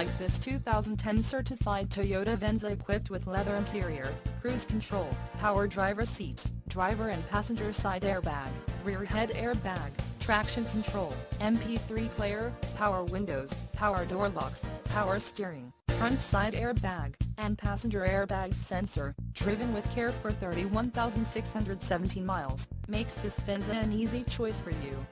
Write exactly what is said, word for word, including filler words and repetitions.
like this two thousand ten certified Toyota Venza equipped with leather interior, cruise control, power driver seat, driver and passenger side airbag, rear head airbag, traction control, M P three player, power windows, power door locks, power steering, front side airbag, and passenger airbag sensor, driven with care for thirty-one thousand six hundred seventeen miles, makes this Venza an easy choice for you.